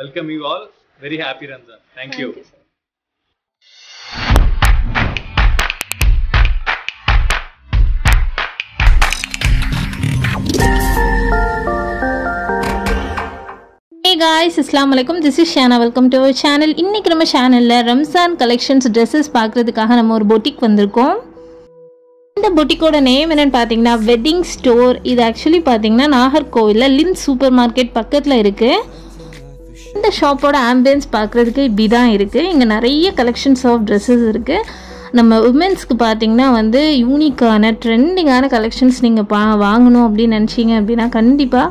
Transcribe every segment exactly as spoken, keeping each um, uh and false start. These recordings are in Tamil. welcome you all. Very happy Ramzan. Thank, Thank you. you sir. Hey guys, Assalamualaikum. This is Shaina. Welcome to our channel. இன்னைக்கு நம்ம சேனல்ல ரம்ஜான் கலெக்ஷன்ஸ் Dresses பார்க்கிறதுக்காக நம்ம ஒரு boutique வந்திருக்கோம். இந்த boutique-ஓட name என்னன்னு பாத்தீங்கன்னா Wedding Store. இது actually பாத்தீங்கன்னா நாகர்கோவில்ல Lins Supermarket பக்கத்துல இருக்கு. இந்த ஷாப்போட ஆம்பியன்ஸ் பார்க்கிறதுக்கு இப்படிதான் இருக்கு. இங்க நிறைய கலெக்ஷன்ஸ் ஆஃப் Dresses இருக்கு. நம்ம உமன்ஸ்க்கு பாத்தீங்கன்னா வந்து யூனிக்கான ட்ரெண்டிங்கான கலெக்ஷன்ஸ் நீங்க வாங்கணும் அப்படி நினைச்சீங்க அப்படினா கண்டிப்பா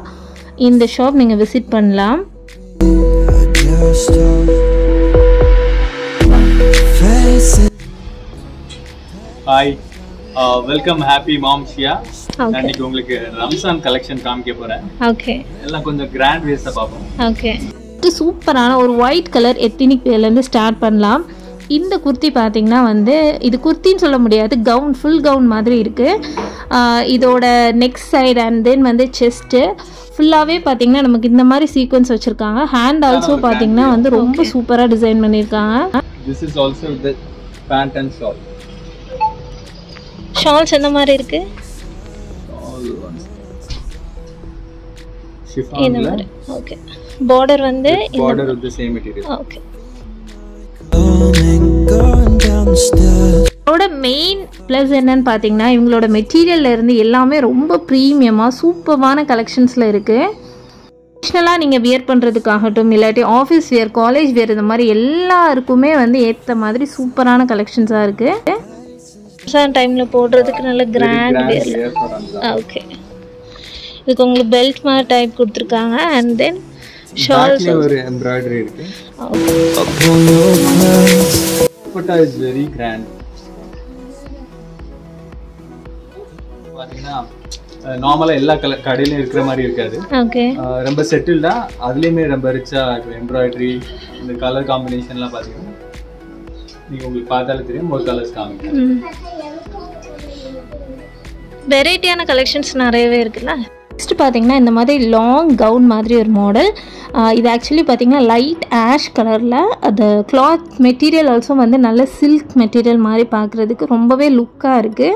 இந்த ஷாப் நீங்க விசிட் பண்ணலாம். Hi, uh, welcome Happy Mom Shiya. இன்னைக்கு உங்களுக்கு ரம்ஜான் கலெக்ஷன் காமிக்க போறேன். ஓகே. எல்லாம் கொஞ்சம் கிராண்ட் வேஸ்டா பாப்போம். ஓகே. இது சூப்பரான ஒரு white color ethnic wearல இருந்து ஸ்டார்ட் பண்ணலாம். இந்த kurti பாத்தீங்கன்னா வந்து இது kurtiன்னு சொல்ல முடியாது, gown full gown மாதிரி இருக்கு. இதோட neck side and then வந்து chest ஃபுல்லாவே பாத்தீங்கன்னா நமக்கு இந்த மாதிரி சீக்வென்ஸ் வச்சிருக்காங்க. ஹேண்ட் ஆல்சோ பாத்தீங்கன்னா வந்து ரொம்ப சூப்பரா டிசைன் பண்ணிருக்காங்க. This is also the pant and shawl. Shawl என்ன மாதிரி இருக்கு? All ones. Chiffon. Okay. Border வந்து border with the same material. Okay. இதோட மெயின் ப்ளஸ் என்னன்னு பார்த்தீங்கன்னா இவங்களோட மெட்டீரியல்ல இருந்து எல்லாமே ரொம்ப ப்ரீமியமா சூப்பரான கலெக்ஷன்ஸ்ல இருக்கு. ஃபங்க்ஷனலா நீங்க வியர் பண்றதுக்காகட்டும் இல்லாட்டி ஆஃபீஸ் வியர் காலேஜ் வியர் இந்த மாதிரி எல்லாருக்குமே வந்து ஏத்த மாதிரி சூப்பரான கலெக்ஷன்ஸா இருக்கு. ரம்ஜான் டைம்ல போடுறதுக்கு நல்ல கிராண்ட் வியர். ஓகே. இதுக்கு உங்களுக்கு பெல்ட் மாதிரி டைப் கொடுத்திருக்காங்க அண்ட் தென் ஷால்ல ஒரு எம்ப்ராய்டரி இருக்கு. Okay. Dupatta is very grand. பாத்தீங்கன்னா நார்மலா எல்லா கடையிலயும் இருக்கிற மாதிரி இருக்காது. ஓகே. ரொம்ப செட்டில்டா அதுலயே ரொம்ப ரிச்சா எம்ப்ராய்டரி இந்த கலர் காம்பினேஷன்லாம் பாத்தீங்கன்னா நீங்க உங்களுக்கு பார்த்தாலே தெரியும் மோர் கலர்ஸ் காமிக்கிறேன். வெரைட்டியான கலெக்ஷன்ஸ் நிறையவே இருக்குல்ல. நெக்ஸ்ட் பாத்தீங்கன்னா இந்த மாதிரி லாங் கவுன் மாதிரி ஒரு மாடல். இது ஆக்சுவலி பாத்தீங்கன்னா லைட் ஆஷ் கலர்ல அது கிளாத் மெட்டீரியல் ஆல்சோ வந்து நல்ல சில்க் மெட்டீரியல் மாதிரி பார்க்குறதுக்கு ரொம்பவே லுக்காக இருக்கு.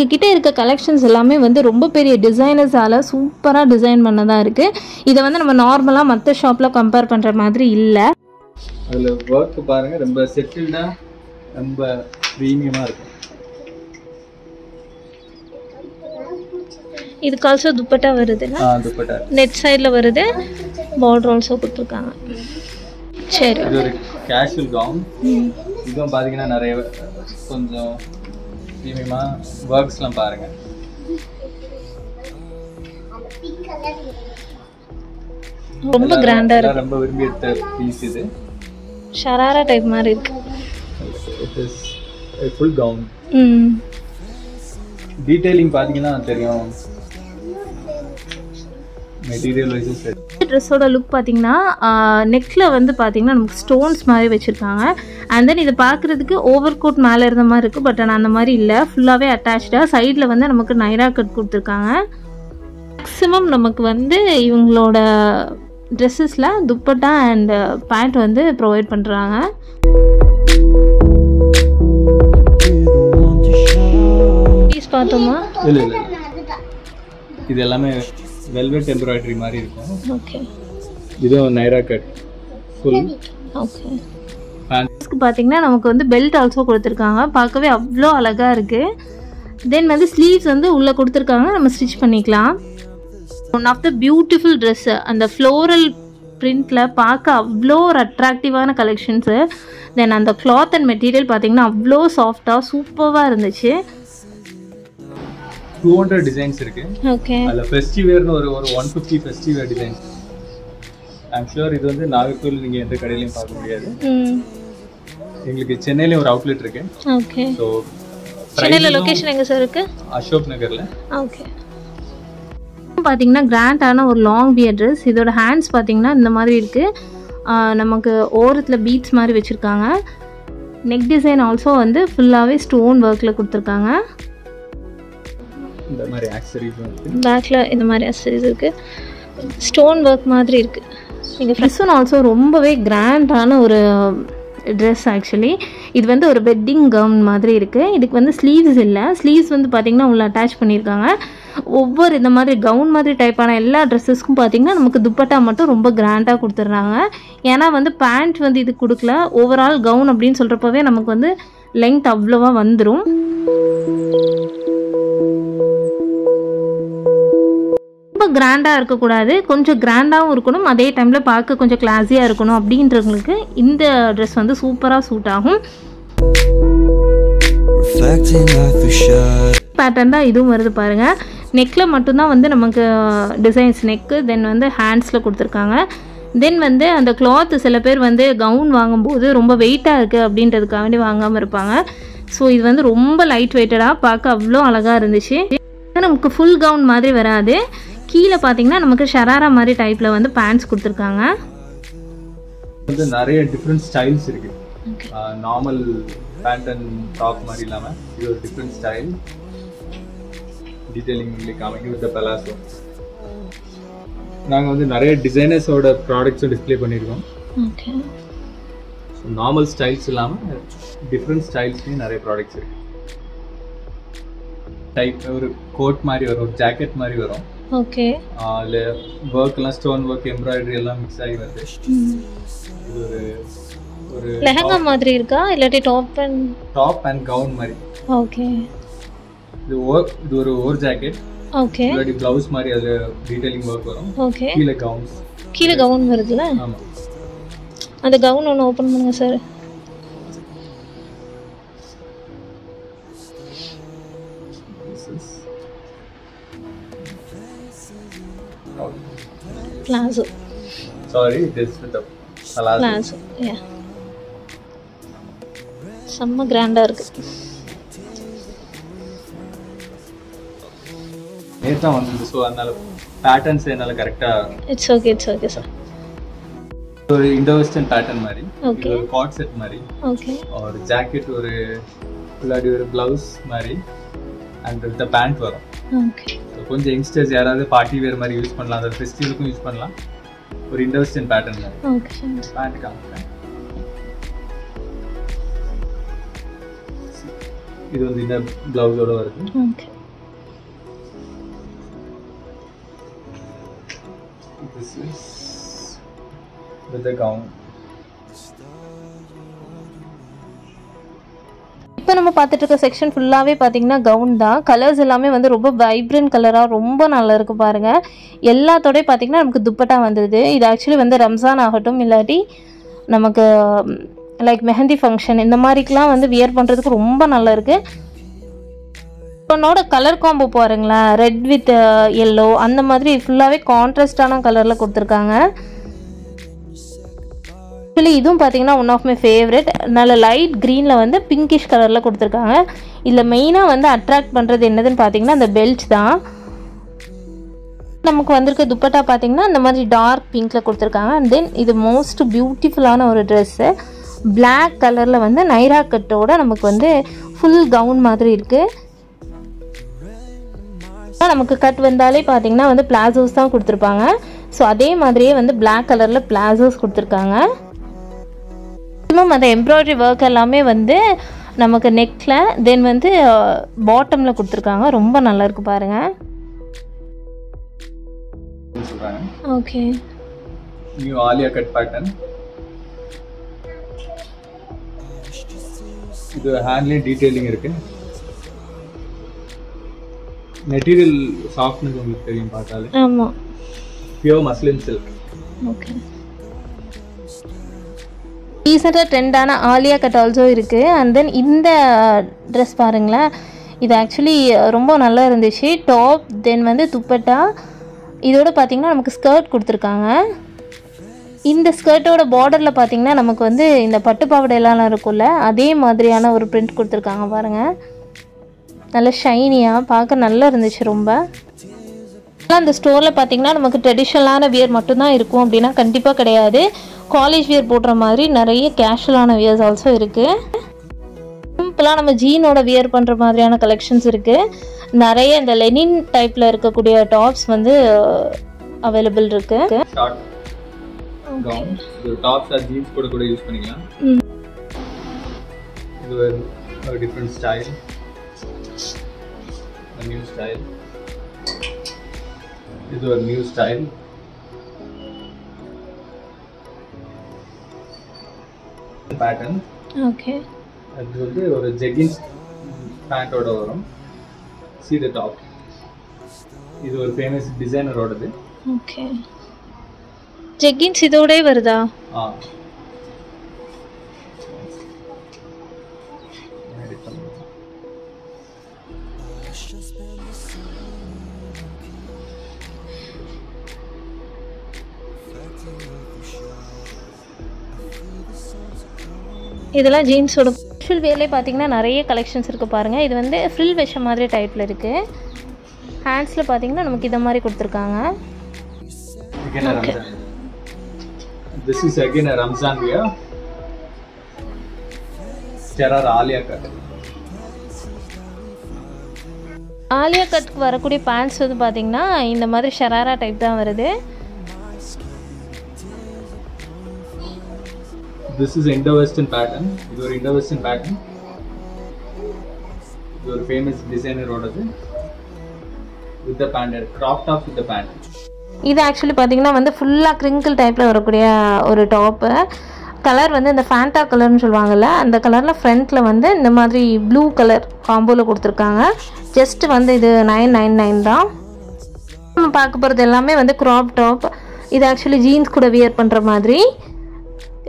இங்ககிட்ட இருக்க கலெக்ஷன்ஸ் எல்லாமே வந்து ரொம்ப பெரிய டிசைனர்ஸால சூப்பராக டிசைன் பண்ணதான் இருக்கு. இதை வந்து நம்ம நார்மலாக மற்ற ஷாப்ல கம்பேர் பண்ற மாதிரி இல்லை. அதில் ஒர்க் பாருங்க ரொம்ப செட்டில்டா ரொம்ப ப்ரீமியமா இருக்கு. இதுக்கு ஆல்சோ துப்பட்டா வருதுன்னா துப்பட்டா நெட் சைடுல வருது. border also கொடுத்திருக்காங்க. சரி இது ஒரு கேஷுவல் gown. இதுவும் பாத்தீங்கன்னா நிறைய கொஞ்சம் ப்ரீமியமா வர்க்ஸ்லாம் பாருங்க. ரொம்ப கிராண்டா இருக்கு. ரொம்ப விரும்பி எடுத்த பீஸ் இது. ஷராரா டைப் மாதிரி இருக்கு. It is a full gown. ம். டீடைலிங் பாத்தீங்கன்னா தெரியும். மெட்டீரியல் வைஸ் செட் ட்ரெஸ்ஸோட லுக் பாத்தீங்கன்னா நெக்ல வந்து பாத்தீங்கன்னா நமக்கு ஸ்டோன்ஸ் மாதிரி வச்சிருக்காங்க. அண்ட் தென் இது பாக்குறதுக்கு ஓவர் கோட் மேல இருந்த மாதிரி இருக்கு. பட் ஆனா அந்த மாதிரி இல்ல, ஃபுல்லாவே அட்டாச்டா சைடுல வந்து நமக்கு நைரா கட் கொடுத்திருக்காங்க. மேக்ஸிமம் நமக்கு வந்து இவங்களோட ட்ரெஸ்ஸஸ்ல துப்பட்டா அண்ட் பேண்ட் வந்து ப்ரொவைட் பண்றாங்க. பீஸ் பார்த்தோமா? இல்ல இல்ல இது எல்லாமே velvet embroidery மாதிரி இருக்கும். ஓகே. இது நைரா கட் ফুল. ஓகே. பேண்ட்ஸ்க்கு பாத்தீங்கன்னா நமக்கு வந்து பெல்ட் ஆல்சோ கொடுத்திருக்காங்க. பார்க்கவே அவ்ளோ அழகா இருக்கு. தென் வந்து ஸ்லீவ்ஸ் வந்து உள்ள கொடுத்திருக்காங்க. நம்ம ஸ்டிட்ச் பண்ணிக்கலாம். One of the beautiful Dress. அந்த ஃப்ளோரல் பிரிண்ட்ல பார்க்க அவ்ளோ அட்ராக்டிவான கலெக்ஷன்ஸ். தென் அந்த cloth and material பாத்தீங்கன்னா அவ்ளோ சாஃப்ட்டா சூப்பரா இருந்துச்சு. two hundred டிசைன்ஸ் இருக்கு. ஓகே. அதுல ஃபெஸ்டிவல்னு ஒரு ஒரு one fifty festival designs. I am sure இது வந்து நாகர்கோவில் நீங்க எந்த கடையிலயும் பார்க்க முடியாது. ம். உங்களுக்கு சென்னையில ஒரு அவுட்லெட் இருக்கு. ஓகே. சோ சென்னையில லொகேஷன் எங்க சார் இருக்கு? அசோக் நகர்ல. ஓகே. பாத்தீங்கன்னா கிராண்டான ஒரு லாங் வியர் Dress. இதோட ஹேண்ட்ஸ் பாத்தீங்கன்னா இந்த மாதிரி இருக்கு. நமக்கு ஓரத்துல பீட்ஸ் மாதிரி வச்சிருக்காங்க. நெக் டிசைன் ஆல்சோ வந்து ஃபுல்லாவே ஸ்டோன் வர்க்ல கொடுத்திருக்காங்க. இந்த மாதிரி ஆக்சஸரீஸ் இருக்கு. பேக்ல இந்த மாதிரி ஆக்சஸரீஸ் இருக்கு. ஸ்டோன் வர்க் மாதிரி இருக்கு. This one also rombave grand ana oru dress actually. இது வந்து ஒரு bedding gown மாதிரி இருக்கு. இதுக்கு வந்து sleeves இல்ல. Sleeves வந்து பாத்தீங்கன்னா உள்ள attach பண்ணிருக்காங்க. ஒவ்வொரு இந்த மாதிரி gown மாதிரி டைப்பான எல்லா dresses-க்கும் பாத்தீங்கன்னா நமக்கு dupatta மட்டும் ரொம்ப கிராண்டா கொடுத்துறாங்க. ஏனா வந்து pant வந்து இது கொடுக்கல. Overall gown அப்படினு சொல்றப்பவே நமக்கு வந்து length அவ்வளவா வந்துரும். Grand ஆ இருக்க கூடாது கொஞ்சம் கிராண்டாவும் இருக்கணும் அதே டைம்ல பார்க்க கொஞ்சம் கிளாஸியா இருக்கணும் அப்படின்றவங்களுக்கு இந்த Dress வந்து சூப்பரா சூட் ஆகும் pattern தான் இதுவும் வருது பாருங்க neckல மட்டும் தான் வந்து நமக்கு டிசைன்ஸ் neck தென் வந்து ஹேண்ட்ஸ்ல கொடுத்திருக்காங்க தென் வந்து அந்த cloth சில பேர் வந்து gown வாங்கும்போது ரொம்ப weight-ஆ இருக்கு அப்படின்றதுக்காக வேண்டி வாங்காம இருப்பாங்க சோ இது வந்து ரொம்ப light weighted-ஆ பார்க்க அவ்ளோ அழகா இருந்துச்சு நமக்கு full gown மாதிரி வராது கீழ பாத்தீங்கன்னா நமக்கு ஷராரா மாதிரி டைப்ல வந்து pants கொடுத்திருக்காங்க வந்து நிறைய different styles இருக்கு நார்மல் pant and top மாதிரி இல்லாம இது ஒரு different style detailing ல coming with the palazzo நாங்க வந்து நிறைய designers ஓட products display பண்ணிருக்கோம் ஓகே சோ நார்மல் ஸ்டைல்ஸ் இல்லாம different styles ல நிறைய products இருக்கு டைப் ஒரு கோட் மாதிரி வரும் ஒரு ஜாக்கெட் மாதிரி வரும் ஓகே ஆல வர்க் எல்லாம் ஸ்டோன் வர்க் எம்ப்ராய்டரி எல்லாம் mix ஆகி வருது இது ஒரு ஒரு லெஹங்கா மாதிரி இருக்கா இல்ல top and top and gown மாதிரி ஓகே இது இது ஒரு ஓவர் ஜாக்கெட் ஓகே இது ப்ளவுஸ் மாதிரி அது டீடைலிங் வர்க் வரும் ஓகே கீழ கவுன் கீழ கவுன் வருதுல ஆமா அந்த கவுன் ஒன்னு ஓபன் பண்ணுங்க sir Plazo. Sorry, this is the palazzo. Plazo, yeah. Some grand arc. Neta on so anal patterns enal correct ah. It's okay, it's okay sir. So Indo-Western pattern mari. Okay. Or coat set mari. Okay. Or jacket or bloody or blouse mari. And the pant varum. Okay. கொஞ்சம் யங்ஸ்டர்ஸ் யாராவது பார்ட்டி வேர் மாதிரி யூஸ் பண்ணலாம் அந்த ஃபெஸ்டிவலுக்கும் யூஸ் பண்ணலாம் ஒரு இண்டஸ்ட்ரியல் பேட்டர்ன்ல ஓகே பேண்ட் காம்ப்ளெக்ஸ் இது வந்து இந்த ப்ளவுஸ் ஓட வருது okay this is with the gown இப்ப நம்ம பாத்துட்டு இருக்க செக்ஷன் ஃபுல்லாவே பாத்தீங்கன்னா கவுன் தான் கலர்ஸ் எல்லாமே வந்து ரொம்ப வைப்ரன்ட் கலரா ரொம்ப நல்லா இருக்கு பாருங்க எல்லாத்தோட பாத்தீங்கன்னா நமக்கு துப்பட்டா வந்திருது இது एक्चुअली வந்து ரம்ஜான் ஆகட்டும் இல்லாட்டி நமக்கு லைக் மெஹந்தி ஃபங்க்ஷன் இந்த மாதிரிக்குலாம் வந்து வியர் பண்றதுக்கு ரொம்ப நல்லா இருக்கு இப்போனோட கலர் காம்போ பாருங்களா ரெட் வித் yellow அந்த மாதிரி ஃபுல்லாவே கான்ட்ராஸ்டான கலர்ல கொடுத்திருக்காங்க Actually, this is one of my favorite. Nalla light green la vandu pinkish color la kuduthirukanga. Idla main ah vandu attract pandrathu enadhu pathina and the belt dhaan. Namakku vandirukka dupatta pathina indha mari dark pink la kuduthirukanga and then idu most beautiful ana oru dress. Black color la vandu naira cut oda namakku vandu full gown madiri irukku. நமக்கு கட் வந்தாலே பாத்தீங்கன்னா வந்து பிளாசோஸ் தான் கொடுத்திருப்பாங்க. சோ அதே மாதிரியே வந்து black கலர்ல பிளாசோஸ் கொடுத்திருக்காங்க. மேம் அந்த எம்ப்ராய்டரி வர்க் எல்லாமே வந்து நமக்கு நெக்ல தென் வந்து பாட்டம்ல கொடுத்திருக்காங்க ரொம்ப நல்லா இருக்கு பாருங்க okay new Alia cut pattern இது ஹேண்ட்ல டீடைலிங் இருக்கு மெட்டீரியல் சாஃப்ட்னஸ் உங்களுக்கு தெரியும் பார்த்தாலே ஆமா பியூர் மஸ்லின் silk ஓகே ரீசெண்டா ட்ரெண்டான ஆலியா கட் ஆல்சோ இருக்கு and then இந்த Dress பாருங்களா இது actually ரொம்ப நல்லா இருந்துச்சு டாப் then வந்து துப்பட்டா இதோட பாத்தீங்கன்னா நமக்கு ஸ்கர்ட் கொடுத்திருக்காங்க இந்த ஸ்கர்ட்டோட borderல பாத்தீங்கன்னா நமக்கு வந்து இந்த பட்டு பாவாடை எல்லாம் இருக்குல்ல அதே மாதிரியான ஒரு print கொடுத்திருக்காங்க பாருங்க நல்ல ஷைனியா பார்க்க நல்லா இருந்துச்சு ரொம்ப அந்த ஸ்டோர்ல பாத்தீங்கன்னா நமக்கு ட்ரெடிஷனலான வியர் மட்டும் தான் இருக்கும் அப்படினா கண்டிப்பா கிடையாது காலேஜ் வியர் போட்ற மாதிரி நிறைய கேஷுவலான வியர்ஸ் ஆல்சோ இருக்கு சிம்பிளா நம்ம ஜீனோட வியர் பண்ற மாதிரியான கலெக்ஷன்ஸ் இருக்கு நிறைய இந்த லெனின் டைப்ல இருக்கக்கூடிய டாப்ஸ் வந்து அவேலபிள் இருக்கு short gown. The tops and jeans could use mm. This is a different style. A new style. This is a new style. Pattern. Okay. And this is a jeggings pant order. See the top. This is a famous designer order. Okay. Jeggings is oda varudha. Ah. இதெல்லாம் ஜீன்ஸோட ஃபில் வேலே பாத்தீங்கன்னா நிறைய கலெக்ஷன்ஸ் இருக்கு பாருங்க. இது வந்து ஃபில் வெச்ச மாதிரி டைப்ல இருக்கு. ஹேண்ட்ஸ்ல பாத்தீங்கன்னா நமக்கு இத மாதிரி கொடுத்திருக்காங்க. Again, okay. Ramzan. This is again a Ramzan wear. Terra Alia cut. Alia cut varakudi pants vandha pathina indha mari sharara type dhaan varudhu. This is Indo-Western pattern. This is Indo-Western pattern. Your famous designer ordered with the pant, cropped off with the pant. This actually பாத்தீங்கன்னா வந்து ஃபுல்லா கிரிங்கிள் டைப்ல வரக்கூடிய ஒரு டாப் கலர் வந்து இந்த ஃபேண்டா கலர்னு சொல்வாங்கல அந்த கலர்ல फ्रंटல வந்து இந்த மாதிரி ப்ளூ கலர் காம்போல கொடுத்திருக்காங்க just வந்து இது nine ninety-nine தான் நம்ம பார்க்க போறது எல்லாமே வந்து crop top இது actually jeans கூட wear பண்ற மாதிரி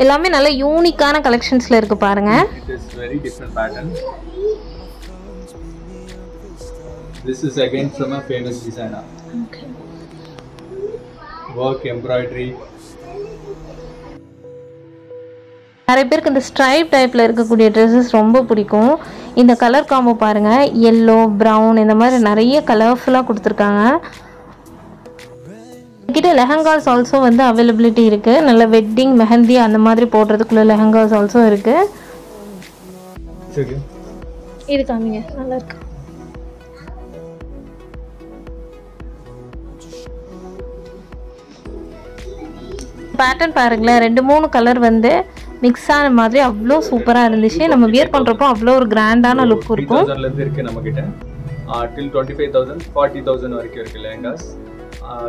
எல்லாமே நல்ல யூனிக்கான கலெக்ஷன்ஸ்ல இருக்கு பாருங்க this is very different pattern this is again from a famous designer okay work embroidery நிறைய பேருக்கு இந்த ஸ்ட்ரைப் டைப்ல இருக்க கூடிய dresses ரொம்ப பிடிக்கும் இந்த கலர் காம்போ பாருங்க yellow brown இந்த மாதிரி நிறைய கலர்ஃபுல்லா கொடுத்திருக்காங்க கிட்ட lehengas also வந்து availability இருக்கு நல்ல wedding mehendi அந்த மாதிரி போடுறதுக்குள்ள lehengas also இருக்கு ஓகே இது காமிங்க நல்லா இருக்கு pattern பாருங்களே ரெண்டு மூணு கலர் வந்து mix ஆன மாதிரி அவ்ளோ சூப்பரா இருந்துச்சு நம்ம வியர் பண்றப்போ அவ்ளோ ஒரு கிராண்டான லுக் இருக்கும் three thousand ல இருந்து இருக்கு நம்ம கிட்ட till twenty-five thousand forty thousand வரைக்கும் இருக்கு lehengas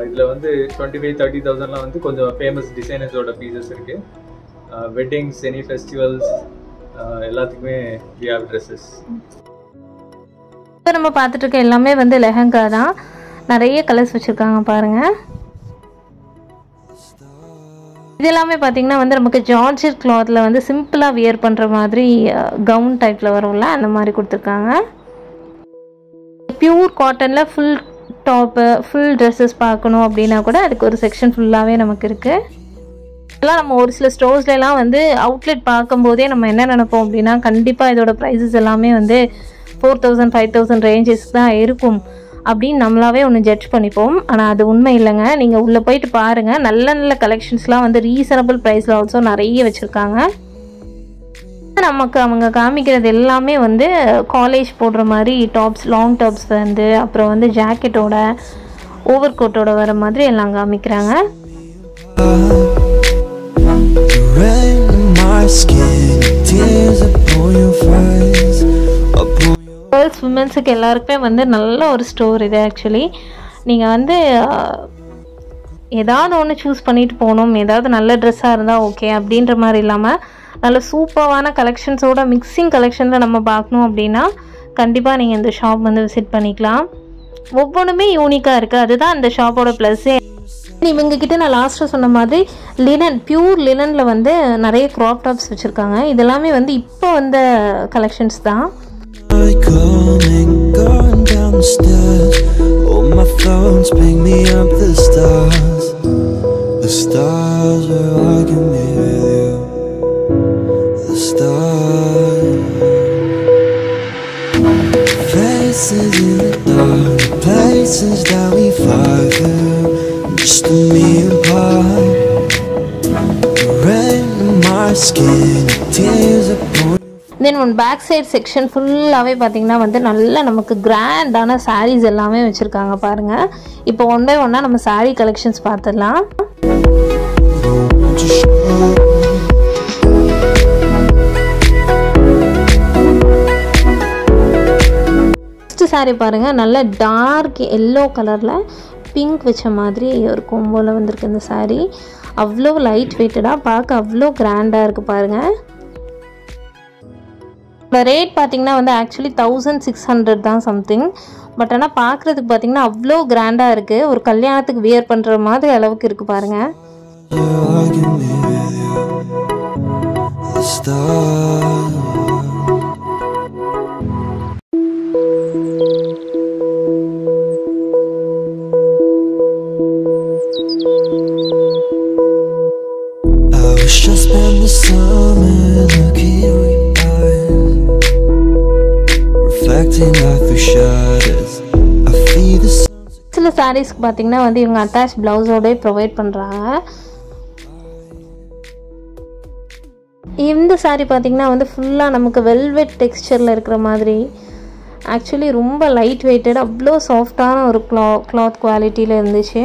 இதுல வந்து twenty-five thirty thousand ல வந்து கொஞ்சம் ஃபேமஸ் டிசைனர்ஸோட பீசஸ் இருக்கு வெட்டிங்ஸ் any festivals எல்லாத்துக்குமே we have dresses இப்போ நம்ம பார்த்துட்டு இருக்க எல்லாமே வந்து lehenga தான் நிறைய கலர்ஸ் வச்சிருக்காங்க பாருங்க இதெல்லாம் பாத்தீங்கன்னா வந்து நமக்கு ஜார்ஜெட் கிளாத்ல வந்து சிம்பிளா வியர் பண்ற மாதிரி கவுன் டைப்ல வரும்ல அந்த மாதிரி கொடுத்திருக்காங்க பியூர் காட்டன்ல ফুল டாப் ফুল dresses பார்க்கணும் அப்படினா கூட அதுக்கு ஒரு செக்ஷன் ஃபுல்லாவே நமக்கு இருக்கு எல்லாம் நம்ம ஒரு சில ஸ்டோர்ஸ்ல எல்லாம் வந்து அவுட்லெட் பாக்கும்போதே நம்ம என்ன நினைப்போம் அப்படினா கண்டிப்பா இதோட prices எல்லாமே வந்து four thousand five thousand ranges தான் இருக்கும் அப்படி நம்மளாவே ஒன்னு ஜட்ஜ் பண்ணிப்போம் ஆனா அது உண்மை இல்லங்க நீங்க உள்ள போய்ட்டு பாருங்க நல்ல நல்ல கலெக்ஷன்ஸ்லாம் வந்து ரீசனபிள் பிரைஸ்ல ஆல்சோ நிறைய வச்சிருக்காங்க நமக்கு அவங்க காமிக்கிறது எல்லாமே வந்து காலேஜ் போடுற மாதிரி டாப்ஸ் லாங் டாப்ஸ் வந்து அப்புறம் வந்து ஜாக்கெட்டோட ஓவர் கோட்டோட வர மாதிரி எல்லாம் காமிக்கறாங்க गर्ल्स वुमेन्सக்கு எல்லாருக்குமே வந்து நல்ல ஒரு ஸ்டோர் இது एक्चुअली நீங்க வந்து ஏதாவது ஒன்னு चूஸ் பண்ணிட்டு போணும் ஏதாவது நல்ல Dress-ஆ இருந்தா ஓகே அப்படின்ற மாதிரி இல்லாம நல்ல சூப்பரான கலெக்ஷன்ஸோட மிக்ஸிங் கலெக்ஷன்ல நம்ம பார்க்கணும் அப்படினா கண்டிப்பா நீங்க இந்த ஷாப் வந்து விசிட் பண்ணிக்கலாம் ஒவ்வொண்ணுமே யூனிக்கா இருக்கு அதுதான் இந்த ஷாப்போட பிளஸ் இவங்க கிட்ட நான் லாஸ்ட்ல சொன்ன மாதிரி linen பியூர் linenல வந்து நிறைய crop tops வச்சிருக்காங்க இதெல்லாம் வந்து இப்போ வந்த கலெக்ஷன்ஸ் தான் Coming, going down the stairs. Oh, my phone's ping me up the stars. The stars are liking me with you. The stars. Places in the dark, places that we fly through. Just me and part. The rain on my skin, tears upon. Then one back side section ஃபுல்லாவே பாத்தீங்கன்னா வந்து நல்ல நமக்கு கிராண்டான சாரீஸ் எல்லாமே வச்சிருக்காங்க பாருங்க இப்போ ஒன் பை ஒன்னா நம்ம சாரி கலெக்ஷன்ஸ் பார்த்திடலாம் சாரி பாருங்க, நல்ல டார்க் எல்லோ கலர்ல பிங்க் வச்ச மாதிரி ஒரு கோம்போல வந்திருக்கு இந்த சாரி. அவ்வளோ லைட் வெயிட்டடா பார்க்க அவ்வளோ கிராண்டா இருக்கு பாருங்க. ரேட் பார்த்தீங்கன்னா வந்து ஆக்சுவலி தௌசண்ட் சிக்ஸ் ஹண்ட்ரட் தான் சம்திங். பட் ஆனால் பார்க்குறதுக்கு பார்த்தீங்கன்னா அவ்வளோ கிராண்டாக இருக்குது. ஒரு கல்யாணத்துக்கு வியர் பண்ணுற மாதிரி அளவுக்கு இருக்குது பாருங்கள். சில சாரீஸ்க்கு பார்த்தீங்கன்னா வந்து இவங்க அட்டாச் பிளவுஸோட ப்ரொவைட் பண்ணுறாங்க. இந்த சாரீ பார்த்தீங்கன்னா வந்து ஃபுல்லாக நமக்கு வெல்வெட் டெக்ஸ்சரில் இருக்கிற மாதிரி, ஆக்சுவலி ரொம்ப லைட் வெயிட்டட், அவ்வளோ சாஃப்டான ஒரு க்ளா கிளாத் குவாலிட்டியில் இருந்துச்சு.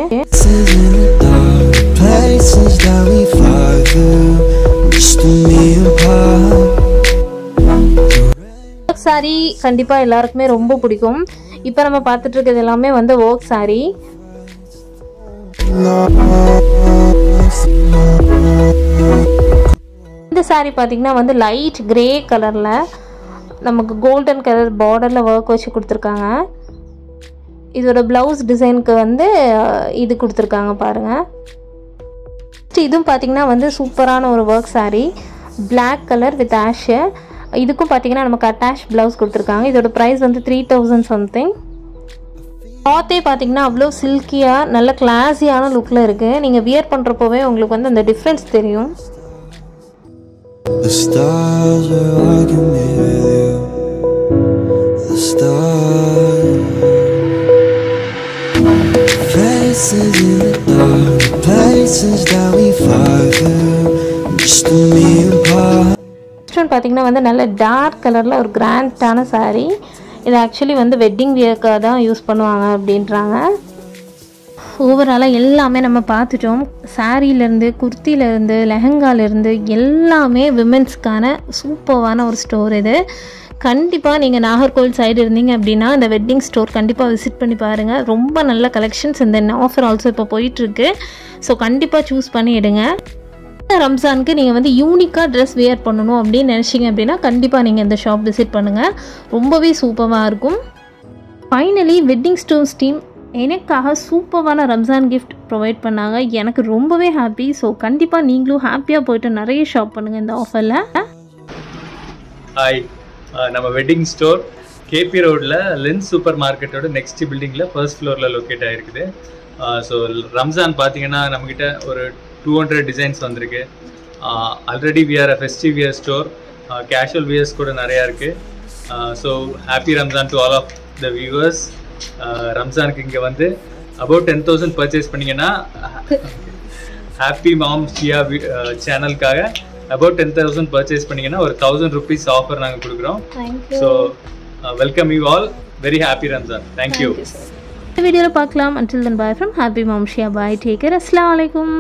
சாரி கண்டிப்பா எல்லாருக்குமே ரொம்ப பிடிக்கும். இப்போ நம்ம பார்த்துட்டு இருக்கிறது எல்லாமே வந்து வர்க் சாரி. இந்த சாரி பார்த்தீங்கன்னா வந்து லைட் கிரே கலர்ல நமக்கு கோல்டன் கலர் பார்டர்ல ஒர்க் வச்சு கொடுத்துருக்காங்க. இதோட பிளவுஸ் டிசைனுக்கு வந்து இது கொடுத்துருக்காங்க பாருங்க. இதுவும் பார்த்தீங்கன்னா வந்து சூப்பரான ஒரு work sorry, black colour with ash. இதுக்கும் பார்த்தீங்கன்னா நமக்கு அட்டாச் பிளவுஸ் கொடுத்துருக்காங்க. இதோட ப்ரைஸ் வந்து த்ரீ தௌசண்ட் சம்திங். கிளாத்தே பார்த்தீங்கன்னா அவ்வளோ சில்கியாக நல்ல கிளாஸியான லுக்கில் இருக்குது. நீங்கள் வியர் பண்ணுறப்போவே உங்களுக்கு வந்து அந்த டிஃப்ரென்ஸ் தெரியும். பார்த்தீங்கன்னா வந்து நல்ல டார்க் கலரில் ஒரு கிராண்டான சாரீ. இது ஆக்சுவலி வந்து வெட்டிங் வியர்க்காக தான் யூஸ் பண்ணுவாங்க அப்படின்றாங்க. ஓவராலாக எல்லாமே நம்ம பார்த்துட்டோம். சாரீலேருந்து குர்த்திலேருந்து லெஹங்காலேருந்து எல்லாமே விமென்ஸ்க்கான சூப்பரான ஒரு ஸ்டோர் இது. கண்டிப்பாக நீங்கள் நாகர்கோவில் சைடு இருந்தீங்க அப்படின்னா இந்த வெட்டிங் ஸ்டோர் கண்டிப்பாக விசிட் பண்ணி பாருங்கள். ரொம்ப நல்ல கலெக்ஷன்ஸ் இந்த ஆஃபர் ஆல்சோ இப்போ போயிட்டுருக்கு. ஸோ கண்டிப்பாக சூஸ் பண்ணி எடுங்க. ரம்ஜானுக்கு நீங்கள் வந்து யூனிக்காக ட்ரெஸ் வியர் பண்ணணும் அப்படின்னு நினச்சிங்க அப்படின்னா கண்டிப்பாக நீங்கள் இந்த ஷாப் விசிட் பண்ணுங்கள். ரொம்பவே சூப்பராக இருக்கும். ஃபைனலி வெட்டிங் ஸ்டோர்ஸ் டீம் எனக்காக சூப்பரான ரம்ஜான் கிஃப்ட் ப்ரொவைட் பண்ணாங்க. எனக்கு ரொம்பவே ஹாப்பி. ஸோ கண்டிப்பாக நீங்களும் ஹாப்பியாக போயிட்டு நிறைய ஷாப் பண்ணுங்கள் இந்த ஆஃபரில். ஹாய், நம்ம வெட்டிங் ஸ்டோர் கேபி ரோடில் லென்ஸ் சூப்பர் மார்க்கெட்டோட நெக்ஸ்ட் பில்டிங்கில் ஃபர்ஸ்ட் ஃப்ளோரில் லொக்கேட் ஆகிருக்குது. ஸோ ரம்ஜான் பார்த்தீங்கன்னா நம்மக்கிட்ட ஒரு டூ ஹண்ட்ரட் டிசைன்ஸ் வந்திருக்கு. Already we are a festive wear store. Casual wears கூட நிறையா இருக்குது. So happy Ramzan to all of the viewers. ரம்ஜானுக்கு இங்கே வந்து அபவுட் டென் தௌசண்ட் பர்ச்சேஸ் பண்ணிங்கன்னா ஹாப்பி மாம் ஷியா சேனலுக்காக அபவுட் டென் தௌசண்ட் பர்ச்சேஸ் பண்ணிங்கன்னா ஒரு தௌசண்ட் ருபீஸ் ஆஃபர் நாங்கள் கொடுக்குறோம். So welcome you all. Very happy Ramzan. Thank you. இந்த வீடியோவில் பார்க்கலாம். Until then bye from happy mom Shiya. Bye. Take care. அஸ்ஸலாமு அலைக்கும்.